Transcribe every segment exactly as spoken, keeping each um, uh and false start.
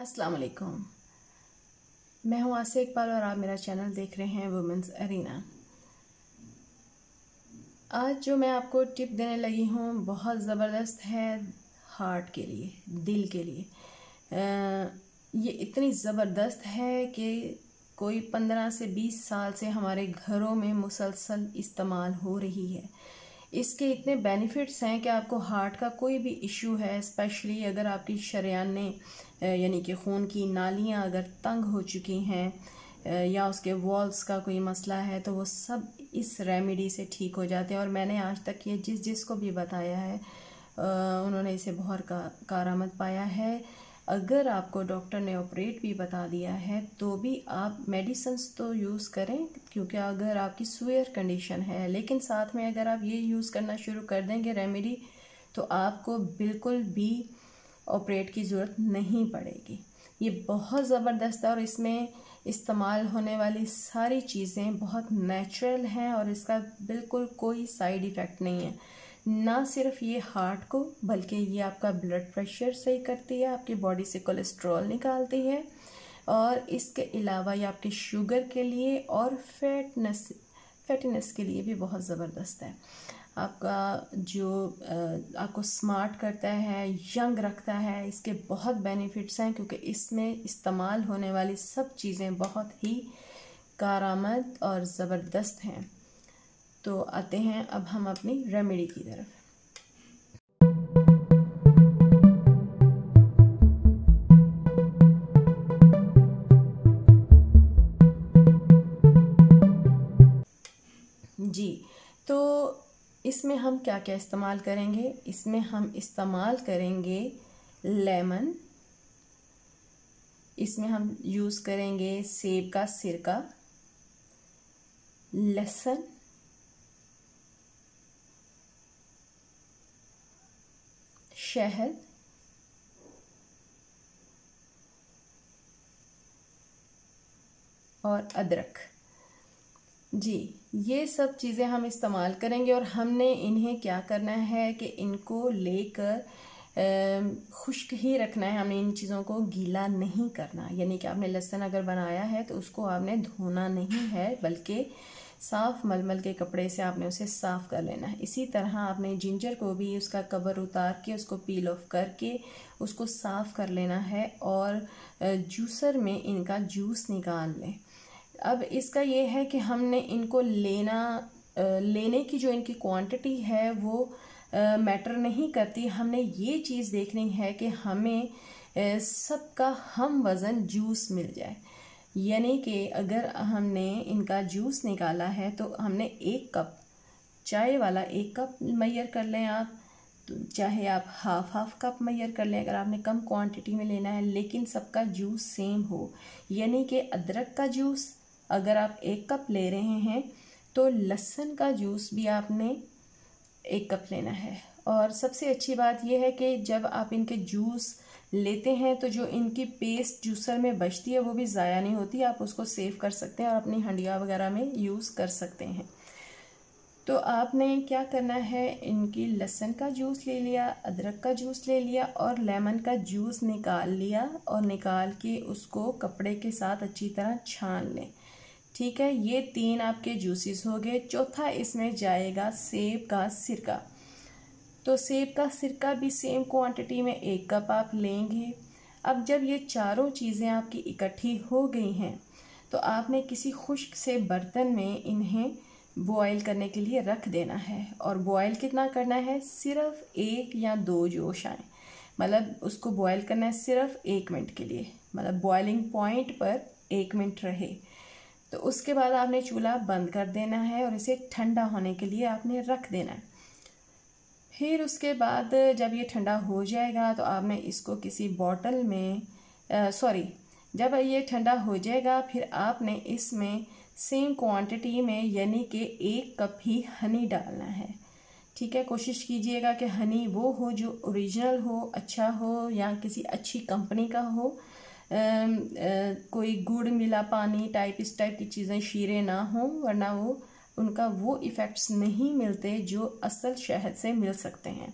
अस्सलाम वालेकुम, मैं हूँ आशिकपाल और आप मेरा चैनल देख रहे हैं वुमेंस अरीना। आज जो मैं आपको टिप देने लगी हूँ बहुत ज़बरदस्त है हार्ट के लिए, दिल के लिए। आ, ये इतनी ज़बरदस्त है कि कोई पंद्रह से बीस साल से हमारे घरों में मुसलसल इस्तेमाल हो रही है। इसके इतने बेनिफिट्स हैं कि आपको हार्ट का कोई भी इशू है, स्पेशली अगर आपकी शरेआने यानी कि खून की नालियां अगर तंग हो चुकी हैं या उसके वॉल्व्स का कोई मसला है, तो वो सब इस रेमेडी से ठीक हो जाते हैं। और मैंने आज तक ये जिस जिस को भी बताया है उन्होंने इसे बहुत कारआमद पाया है। अगर आपको डॉक्टर ने ऑपरेट भी बता दिया है तो भी आप मेडिसिन्स तो यूज़ करें, क्योंकि अगर आपकी सीवियर कंडीशन है, लेकिन साथ में अगर आप ये यूज़ करना शुरू कर देंगे रेमेडी तो आपको बिल्कुल भी ऑपरेट की ज़रूरत नहीं पड़ेगी। ये बहुत ज़बरदस्त है और इसमें इस्तेमाल होने वाली सारी चीज़ें बहुत नेचुरल हैं और इसका बिल्कुल कोई साइड इफ़ेक्ट नहीं है। ना सिर्फ ये हार्ट को बल्कि ये आपका ब्लड प्रेशर सही करती है, आपकी बॉडी से कोलेस्ट्रॉल निकालती है, और इसके अलावा ये आपके शुगर के लिए और फैटनेस फैटनेस के लिए भी बहुत ज़बरदस्त है। आपका जो आपको स्मार्ट करता है, यंग रखता है। इसके बहुत बेनिफिट्स हैं क्योंकि इसमें इस्तेमाल होने वाली सब चीज़ें बहुत ही कारआमद और ज़बरदस्त हैं। तो आते हैं अब हम अपनी रेमेडी की तरफ। जी, तो इसमें हम क्या क्या इस्तेमाल करेंगे? इसमें हम इस्तेमाल करेंगे लेमन, इसमें हम यूज़ करेंगे सेब का सिरका, लहसुन, शहद, और अदरक। जी, ये सब चीज़ें हम इस्तेमाल करेंगे और हमने इन्हें क्या करना है कि इनको लेकर खुश्क ही रखना है। हमने इन चीज़ों को गीला नहीं करना, यानी कि आपने लहसुन अगर बनाया है तो उसको आपने धोना नहीं है, बल्कि साफ़ मलमल के कपड़े से आपने उसे साफ़ कर लेना है। इसी तरह आपने जिंजर को भी उसका कवर उतार के उसको पील ऑफ करके उसको साफ़ कर लेना है और जूसर में इनका जूस निकाल लें। अब इसका ये है कि हमने इनको लेना लेने की जो इनकी क्वांटिटी है वो मैटर नहीं करती। हमने ये चीज़ देखनी है कि हमें सबका हम वज़न जूस मिल जाए, यानी कि अगर हमने इनका जूस निकाला है तो हमने एक कप चाय वाला एक कप मैयर कर लें। आप तो चाहे आप हाफ़ हाफ़ कप मैयर कर लें अगर आपने कम क्वांटिटी में लेना है, लेकिन सबका जूस सेम हो। यानी कि अदरक का जूस अगर आप एक कप ले रहे हैं तो लहसुन का जूस भी आपने एक कप लेना है। और सबसे अच्छी बात यह है कि जब आप इनके जूस लेते हैं तो जो इनकी पेस्ट जूसर में बचती है वो भी ज़ाया नहीं होती। आप उसको सेव कर सकते हैं और अपनी हंडिया वगैरह में यूज़ कर सकते हैं। तो आपने क्या करना है, इनकी लहसुन का जूस ले लिया, अदरक का जूस ले लिया और लेमन का जूस निकाल लिया, और निकाल के उसको कपड़े के साथ अच्छी तरह छान लें। ठीक है, ये तीन आपके जूसेस हो गए। चौथा इसमें जाएगा सेब का सिरका। तो सेब का सिरका भी सेम क्वांटिटी में एक कप आप लेंगे। अब जब ये चारों चीज़ें आपकी इकट्ठी हो गई हैं तो आपने किसी खुश्क से बर्तन में इन्हें बॉयल करने के लिए रख देना है। और बॉयल कितना करना है? सिर्फ एक या दो जोश आए, मतलब उसको बॉयल करना है सिर्फ एक मिनट के लिए, मतलब बॉयलिंग पॉइंट पर एक मिनट रहे। तो उसके बाद आपने चूल्हा बंद कर देना है और इसे ठंडा होने के लिए आपने रख देना है। फिर उसके बाद जब ये ठंडा हो जाएगा तो आपने इसको किसी बॉटल में सॉरी जब ये ठंडा हो जाएगा फिर आपने इसमें सेम क्वांटिटी में यानी कि एक कप ही हनी डालना है। ठीक है, कोशिश कीजिएगा कि हनी वो हो जो ओरिजिनल हो, अच्छा हो, या किसी अच्छी कंपनी का हो। आ, आ, कोई गुड़ मिला पानी टाइप इस टाइप की चीज़ें शीरे ना हों, वरना वो उनका वो इफ़ेक्ट्स नहीं मिलते जो असल शहद से मिल सकते हैं।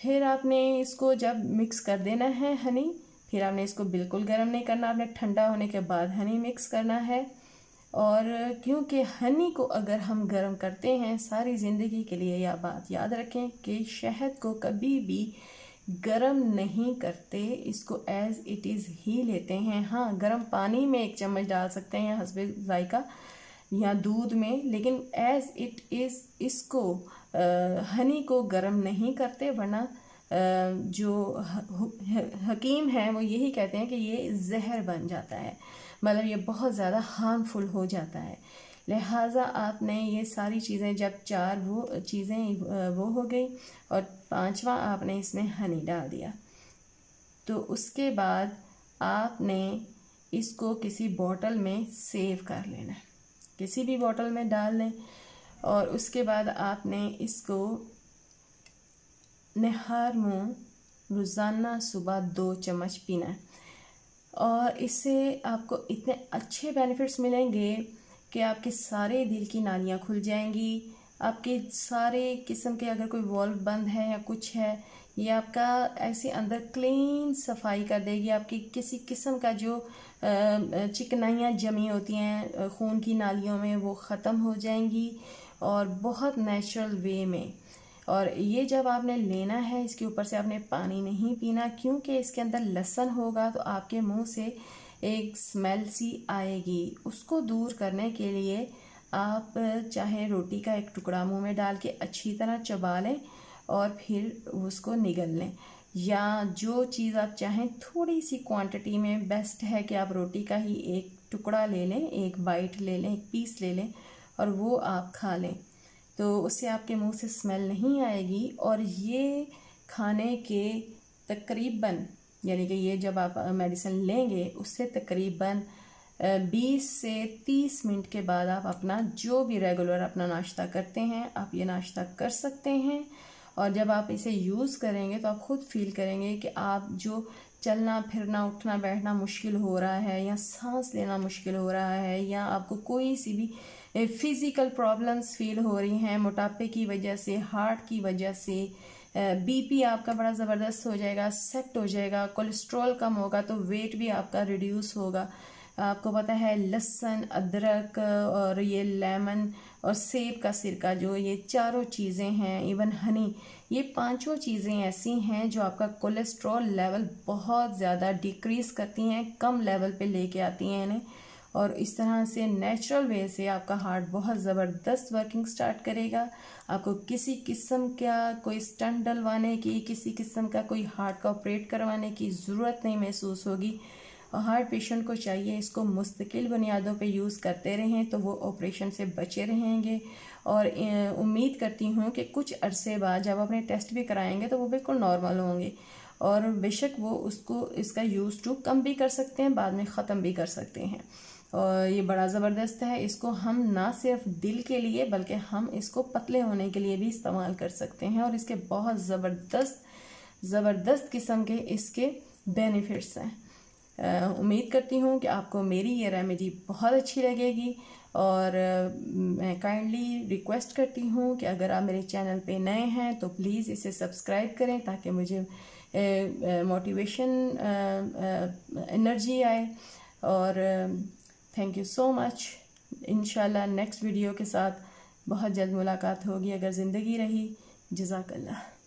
फिर आपने इसको जब मिक्स कर देना है हनी, फिर आपने इसको बिल्कुल गर्म नहीं करना, आपने ठंडा होने के बाद हनी मिक्स करना है। और क्योंकि हनी को अगर हम गर्म करते हैं सारी ज़िंदगी के लिए, यह बात याद रखें कि शहद को कभी भी गरम नहीं करते, इसको एज़ इट इज़ ही लेते हैं। हाँ, गरम पानी में एक चम्मच डाल सकते हैं हस्बे जायका या दूध में, लेकिन एज़ इट इज़ इसको आ, हनी को गरम नहीं करते। वरना जो हकीम हैं वो यही कहते हैं कि ये जहर बन जाता है, मतलब ये बहुत ज़्यादा हार्मफुल हो जाता है। लिहाजा आपने ये सारी चीज़ें, जब चार वो चीज़ें वो हो गई और पांचवा आपने इसमें हनी डाल दिया, तो उसके बाद आपने इसको किसी बोतल में सेव कर लेना, किसी भी बोतल में डाल लें। और उसके बाद आपने इसको निहार मुँह रोज़ाना सुबह दो चम्मच पीना है। और इससे आपको इतने अच्छे बेनिफिट्स मिलेंगे कि आपके सारे दिल की नालियाँ खुल जाएंगी, आपके सारे किस्म के अगर कोई वॉल्व बंद है या कुछ है, ये आपका ऐसे अंदर क्लीन सफाई कर देगी। आपकी किसी किस्म का जो चिकनाइयाँ जमी होती हैं खून की नालियों में वो ख़त्म हो जाएंगी, और बहुत नेचुरल वे में। और ये जब आपने लेना है, इसके ऊपर से आपने पानी नहीं पीना, क्योंकि इसके अंदर लहसुन होगा तो आपके मुंह से एक स्मेल सी आएगी। उसको दूर करने के लिए आप चाहे रोटी का एक टुकड़ा मुंह में डाल के अच्छी तरह चबा लें और फिर उसको निगल लें, या जो चीज़ आप चाहें थोड़ी सी क्वांटिटी में। बेस्ट है कि आप रोटी का ही एक टुकड़ा ले लें, एक बाइट ले लें, एक पीस ले लें और वो आप खा लें, तो उससे आपके मुंह से स्मेल नहीं आएगी। और ये खाने के तकरीबन, यानी कि ये जब आप मेडिसिन लेंगे उससे तकरीबन बीस से तीस मिनट के बाद आप अपना जो भी रेगुलर अपना नाश्ता करते हैं, आप ये नाश्ता कर सकते हैं। और जब आप इसे यूज़ करेंगे तो आप ख़ुद फील करेंगे कि आप जो चलना फिरना उठना बैठना मुश्किल हो रहा है, या सांस लेना मुश्किल हो रहा है, या आपको कोई सी भी फ़िज़िकल प्रॉब्लम्स फील हो रही हैं मोटापे की वजह से, हार्ट की वजह से, बीपी आपका बड़ा ज़बरदस्त हो जाएगा, सेट हो जाएगा, कोलेस्ट्रॉल कम होगा तो वेट भी आपका रिड्यूस होगा। आपको पता है लहसुन, अदरक और ये लेमन और सेब का सिरका, जो ये चारों चीज़ें हैं, इवन हनी, ये पांचों चीज़ें ऐसी हैं जो आपका कोलेस्ट्रॉल लेवल बहुत ज़्यादा डिक्रीज़ करती हैं, कम लेवल पे लेके आती हैं इन्हें। और इस तरह से नेचुरल वे से आपका हार्ट बहुत ज़बरदस्त वर्किंग स्टार्ट करेगा। आपको किसी किस्म का कोई स्टंट डलवाने की, किसी किस्म का कोई हार्ट का ऑपरेट करवाने की ज़रूरत नहीं महसूस होगी। और हार्ट पेशेंट को चाहिए इसको मुस्तकिल बुनियादों पे यूज़ करते रहें तो वो ऑपरेशन से बचे रहेंगे। और उम्मीद करती हूँ कि कुछ अरसे बाद जब अपने टेस्ट भी कराएंगे तो वो बिल्कुल नॉर्मल होंगे। और बेशक वो उसको इसका यूज़ टू कम भी कर सकते हैं, बाद में ख़त्म भी कर सकते हैं। और ये बड़ा ज़बरदस्त है, इसको हम ना सिर्फ दिल के लिए बल्कि हम इसको पतले होने के लिए भी इस्तेमाल कर सकते हैं। और इसके बहुत ज़बरदस्त ज़बरदस्त किस्म के इसके बेनिफिट्स हैं। उम्मीद करती हूँ कि आपको मेरी ये रेमेडी बहुत अच्छी लगेगी। और मैं काइंडली रिक्वेस्ट करती हूँ कि अगर आप मेरे चैनल पे नए हैं तो प्लीज़ इसे सब्सक्राइब करें, ताकि मुझे मोटिवेशन एनर्जी आए। और थैंक यू सो मच। इंशाल्लाह नेक्स्ट वीडियो के साथ बहुत जल्द मुलाकात होगी अगर ज़िंदगी रही। जज़ाकल्लाह।